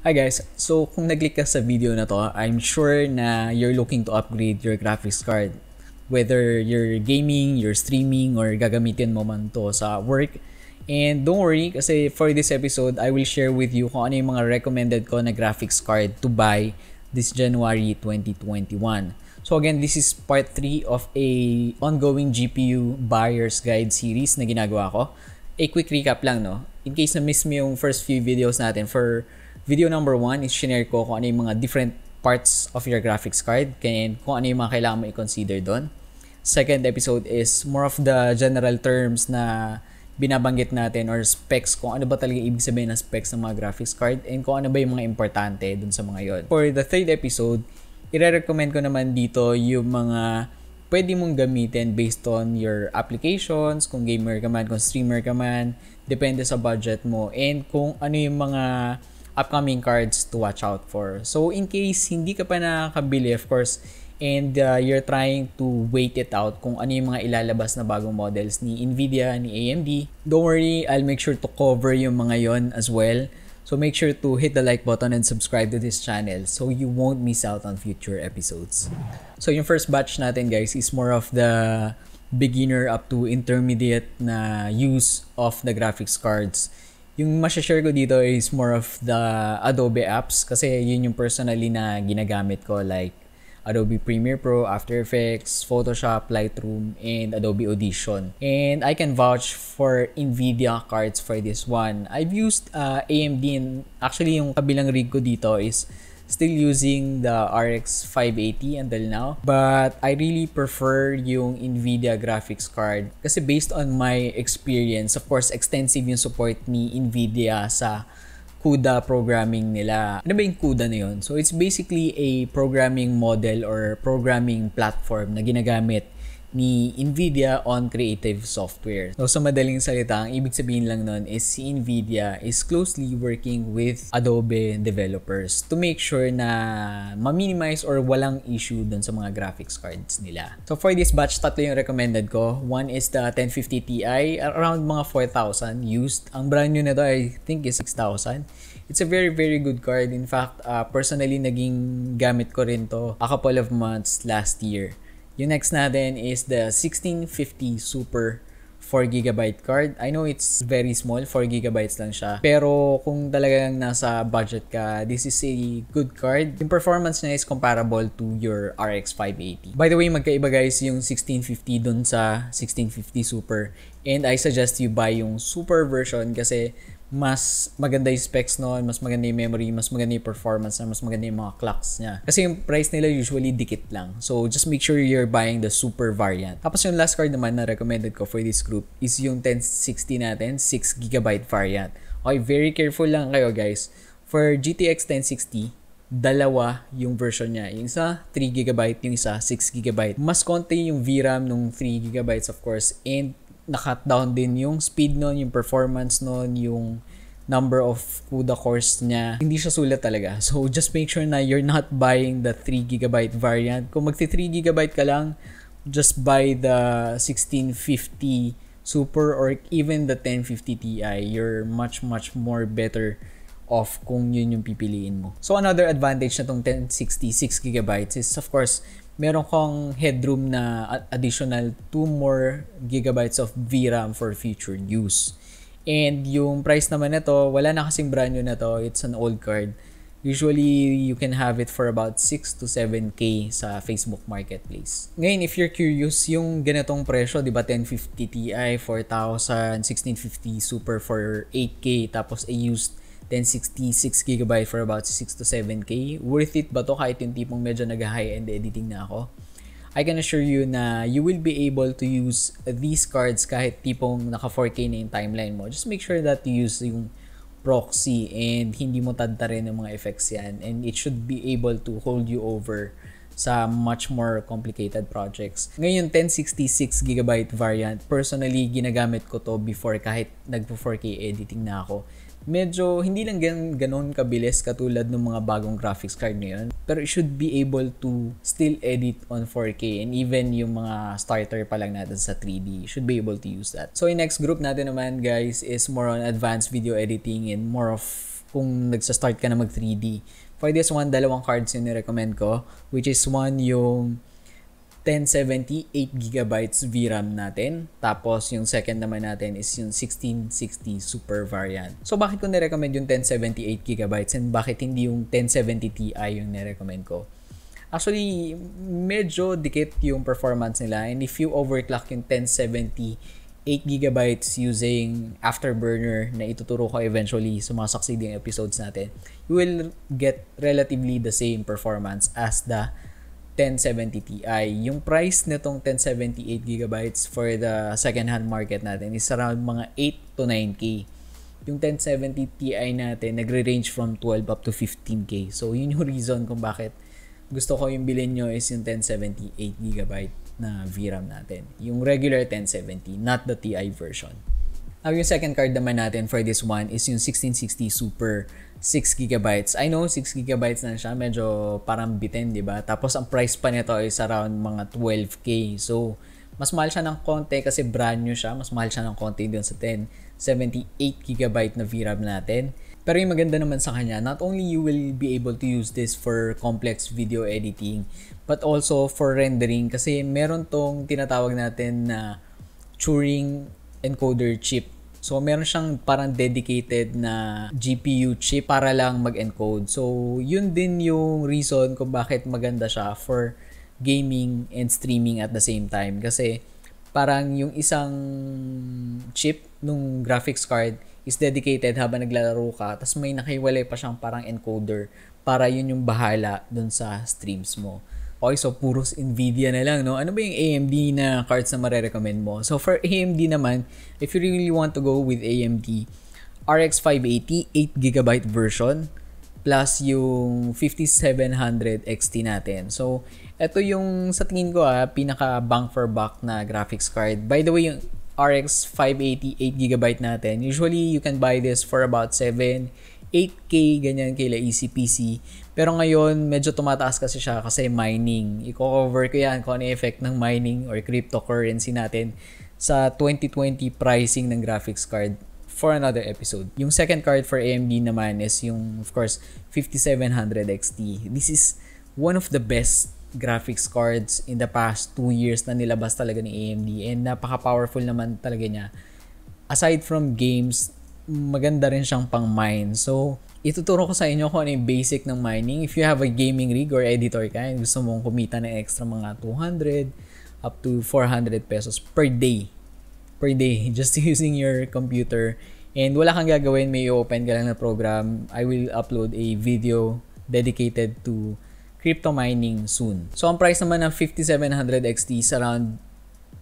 Hi guys! So kung nag-click ka sa video na to, I'm sure na you're looking to upgrade your graphics card. Whether you're gaming, you're streaming, or gagamitin mo man to sa work. And don't worry kasi for this episode, I will share with you kung ano yung mga recommended ko na graphics card to buy this January 2021. So again, this is part 3 of a ongoing GPU Buyer's Guide series na ginagawa ko. A quick recap lang no, in case na miss mo yung first few videos natin. For video number 1 is share ko kung ano yung mga different parts of your graphics card and kung ano yung mga kailangan mo i-consider doon. Second episode is more of the general terms na binabanggit natin or specs, kung ano ba talaga ibig sabihin ng specs ng mga graphics card and kung ano ba yung mga importante doon sa mga yon. For the third episode, i-recommend ko naman dito yung mga pwede mong gamitin based on your applications, kung gamer ka man, kung streamer ka man, depende sa budget mo, and kung ano yung mga upcoming cards to watch out for. So in case hindi ka pa nakabili, of course, and you're trying to wait it out kung ano yung mga ilalabas na bagong models ni NVIDIA, ni AMD, don't worry, I'll make sure to cover yung mga yon as well. So make sure to hit the like button and subscribe to this channel so you won't miss out on future episodes. So yung first batch natin guys is more of the beginner up to intermediate na use of the graphics cards. Yung masashare ko dito is more of the Adobe apps kasi yun yung personally na ginagamit ko, like Adobe Premiere Pro, After Effects, Photoshop, Lightroom, and Adobe Audition. And I can vouch for NVIDIA cards for this one. I've used AMD, and actually yung kabilang rig ko dito is still using the RX 580 until now. But I really prefer yung NVIDIA graphics card kasi based on my experience, of course, extensive yung support ni NVIDIA sa CUDA programming nila. Ano ba yung CUDA na yun? So it's basically a programming model or programming platform na ginagamit ni NVIDIA on creative software. So sa madaling salita, ang ibig sabihin lang nun is si NVIDIA is closely working with Adobe developers to make sure na ma-minimize or walang issue dun sa mga graphics cards nila. So for this batch, tatlo yung recommended ko. One is the 1050 Ti, around mga 4,000 used. Ang brand new na to I think is 6,000. It's a very good card. In fact, personally naging gamit ko rin to a couple of months last year. Yung next natin is the 1650 Super 4GB card. I know it's very small, 4GB lang siya. Pero kung talagang nasa budget ka, this is a good card. Yung performance niya is comparable to your RX 580. By the way, magkaiba guys yung 1650 dun sa 1650 Super. And I suggest you buy yung Super version kasi mas maganda yung specs noon, mas maganda yung memory, mas maganda yung performance, mas maganda yung mga clocks niya. Kasi yung price nila usually dikit lang. So just make sure you're buying the Super variant. Tapos yung last card naman na recommended ko for this group is yung 1060 natin, 6GB variant. Okay, very careful lang kayo guys. For GTX 1060, dalawa yung version niya. Yung isa 3GB, yung isa 6GB. Mas konti yung VRAM nung 3GB of course, and na-cut down din yung speed nun, yung performance nun, yung number of CUDA cores niya. Hindi siya sulit talaga. So just make sure na you're not buying the 3GB variant. Kung magti 3GB ka lang, just buy the 1650 Super or even the 1050 Ti. You're much more better off kung yun yung pipiliin mo. So another advantage na tong 1060 6GB is of course, meron kong headroom na additional 2 more gigabytes of VRAM for future use. And yung price naman nito, wala na kasing brand new na to. It's an old card. Usually, you can have it for about 6 to 7K sa Facebook Marketplace. Ngayon, if you're curious, yung ganitong presyo, di ba 1050 Ti, 4,000, 1650 Super for 8K, tapos a used 1060 6GB for about 6 to 7K. Worth it ba to kahit yung tipong medyo nag-high-end editing na ako? I can assure you na you will be able to use these cards kahit tipong naka 4K na yung timeline mo. Just make sure that you use yung proxy and hindi mo tadtarin ng mga effects yan. And it should be able to hold you over sa much more complicated projects. Ngayon, 1060 6GB variant, personally, ginagamit ko to before kahit nag-4K editing na ako. Medyo hindi lang ganoon kabilis katulad ng mga bagong graphics card ngayon, pero it should be able to still edit on 4K, and even yung mga starter pa lang natin sa 3D should be able to use that. So yung next group natin naman guys is more on advanced video editing and more of kung nagsa-start ka na mag 3D. For this one, dalawang cards yung recommend ko, which is one yung 1070 8GB VRAM natin. Tapos yung second naman natin is yung 1660 Super variant. So bakit ko nirecommend yung 1070 8GB and bakit hindi yung 1070 Ti yung nirecommend ko? Actually, medyo dikit yung performance nila, and if you overclock yung 1070 8GB using Afterburner na ituturo ko eventually sa mga succeeding episodes natin, you will get relatively the same performance as the 1070 Ti. Yung price nitong 1070 8GB for the second-hand market natin is around mga 8 to 9K. Yung 1070 Ti natin nagre-range from 12 up to 15K. So yun yung reason kung bakit gusto ko yung bilhin nyo is yung 1070 8GB na VRAM natin. Yung regular 1070, not the Ti version. Now yung second card naman natin for this one is yung 1660 Super 6GB. I know 6GB na siya, medyo parang bitin, diba? Tapos ang price pa nito is around mga 12K. So, mas mahal siya ng konti kasi brand new siya. Mas mahal siya ng konti dun sa 1078GB na VRAM natin. Pero yung maganda naman sa kanya, not only you will be able to use this for complex video editing, but also for rendering kasi meron tong tinatawag natin na Turing encoder chip. So, meron siyang parang dedicated na GPU chip para lang mag-encode. So, yun din yung reason kung bakit maganda siya for gaming and streaming at the same time. Kasi, parang yung isang chip nung graphics card is dedicated habang naglalaro ka. Tapos may nakiwalay pa siyang parang encoder para yun yung bahala dun sa streams mo. Okay, so puros NVIDIA na lang, no? Ano ba yung AMD na cards na marerecommend mo? So for AMD naman, if you really want to go with AMD, RX 580 8GB version plus yung 5700 XT natin. So ito yung sa tingin ko pinaka bang for buck na graphics card. By the way, yung RX 580 8GB natin, usually you can buy this for about 7-8K, ganyan kila ECPC. Pero ngayon, medyo tumataas kasi siya kasi mining. I-cover ko yan kung ano yung effect ng mining or cryptocurrency natin sa 2020 pricing ng graphics card for another episode. Yung second card for AMD naman is yung, of course, 5700 XT. This is one of the best graphics cards in the past 2 years na nilabas talaga ni AMD, and napaka-powerful naman talaga niya. Aside from games, maganda rin siyang pang-mine. So, ituturo ko sa inyo kung ano yung basic ng mining. If you have a gaming rig or editor ka, gusto mong kumita ng extra mga 200 up to 400 pesos per day. Per day, just using your computer. And wala kang gagawin, may open ka lang na program. I will upload a video dedicated to crypto mining soon. So, ang price naman ng 5700 XT is around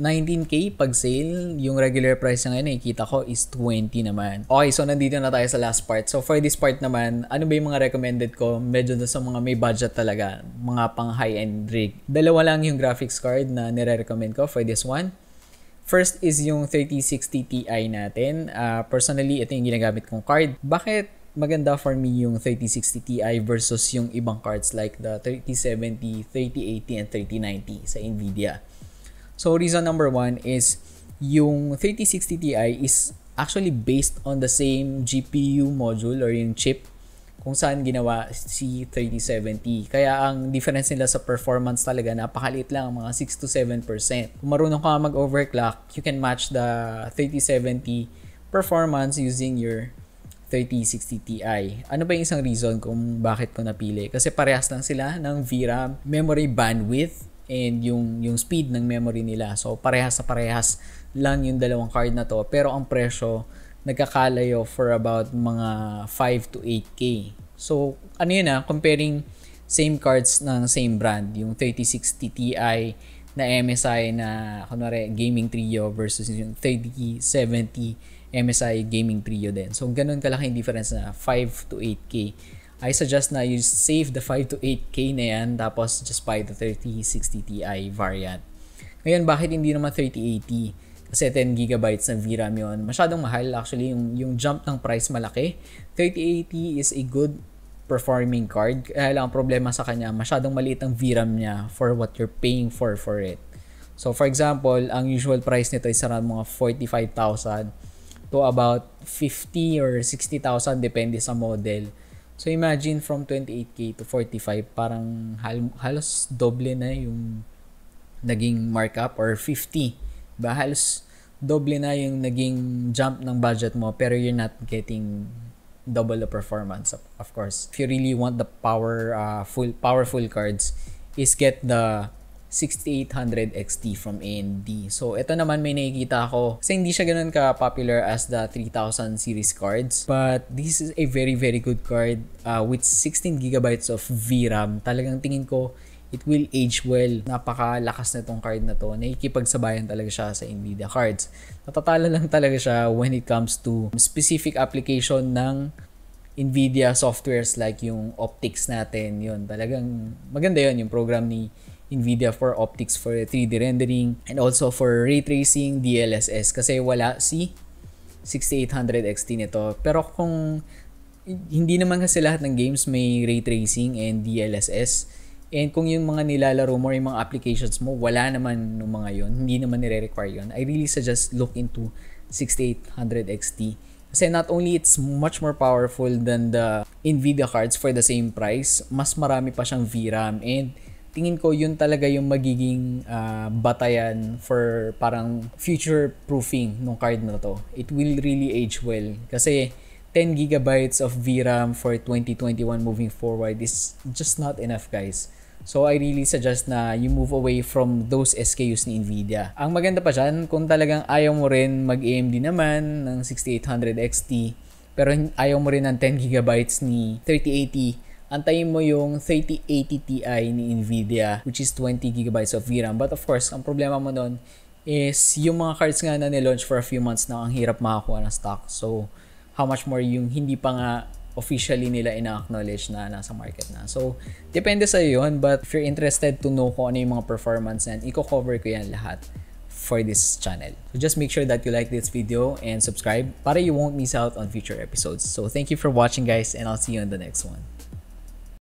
19K pag sale. Yung regular price na ngayon nakikita ko is 20 naman. Okay, so nandito na tayo sa last part. So for this part naman, ano ba yung mga recommended ko? Medyo na sa mga may budget talaga, mga pang high-end rig. Dalawa lang yung graphics card na nire-recommend ko for this one. First is yung 3060 Ti natin. Personally, ito yung ginagamit kong card. Bakit maganda for me yung 3060 Ti versus yung ibang cards like the 3070, 3080, and 3090 sa NVIDIA? So, reason number one is yung 3060 Ti is actually based on the same GPU module or yung chip kung saan ginawa si 3070. Kaya ang difference nila sa performance talaga, napakaliit lang, mga 6 to 7%. Kung marunong ka mag-overclock, you can match the 3070 performance using your 3060 Ti. Ano ba yung isang reason kung bakit ko napili? Kasi parehas lang sila ng VRAM, memory bandwidth, and yung speed ng memory nila. So, parehas na parehas lang yung dalawang card na to. Pero ang presyo, nagkakalayo for about mga 5 to 8K. So, ano yun comparing same cards ng same brand. Yung 3060 Ti na MSI na, kunwari, gaming trio versus yung 3070 MSI gaming trio din. So, ganun kalaking difference na 5 to 8K. I suggest na you save the 5 to 8K na yan, tapos just buy the 3060 Ti variant. Ngayon, bakit hindi naman 3080? Kasi 10GB na VRAM yun. Masyadong mahal actually, yung jump ng price malaki. 3080 is a good performing card. Kaya lang ang problema sa kanya, masyadong maliit ang VRAM niya for what you're paying for it. So for example, ang usual price nito is around mga 45,000. to about 50 or 60,000 depende sa model. So imagine from 28K to 45, parang halos doble na yung naging markup, or 50. Ba, halos doble na yung naging jump ng budget mo, pero you're not getting double the performance, of course. If you really want the powerful cards, is get the 6800 XT from AMD. So, ito naman may nakikita ako. Kasi hindi siya ganun ka-popular as the 3000 series cards. But this is a very, very good card with 16GB of VRAM. Talagang tingin ko, it will age well. Napakalakas na itong card na to. Nakikipagsabayan talaga siya sa NVIDIA cards. Natatala lang talaga siya when it comes to specific application ng NVIDIA softwares like yung Optix natin. Yun, talagang maganda yun yung program ni NVIDIA for Optix for 3D rendering and also for ray tracing, DLSS, kasi wala si 6800 XT nito. Pero kung hindi naman kasi lahat ng games may ray tracing and DLSS, and kung yung mga nilalaro mo, yung mga applications mo, wala naman ng mga yon, hindi naman nire-require yon, I really suggest look into 6800 XT. Kasi not only it's much more powerful than the NVIDIA cards for the same price, mas marami pa siyang VRAM, and tingin ko yun talaga yung magiging batayan for parang future proofing ng card na to. It will really age well kasi 10 gigabytes of VRAM for 2021 moving forward is just not enough, guys. So I really suggest na you move away from those SKUs ni NVIDIA. Ang maganda pa dyan, kung talagang ayaw mo rin mag-AMD naman ng 6800 XT pero ayaw mo rin ng 10 gigabytes ni 3080, antayin mo yung 3080 Ti ni NVIDIA, which is 20GB of VRAM. But of course, ang problema mo nun is yung mga cards nga na nilaunch for a few months na ang hirap makakuha ng stock. So, how much more yung hindi pa nga officially nila ina-acknowledge na nasa market na. So, depende sa'yo yun. But if you're interested to know kung ano yung mga performance yan, i-cover ko yan lahat for this channel. So, just make sure that you like this video and subscribe para you won't miss out on future episodes. So, thank you for watching, guys, and I'll see you in the next one.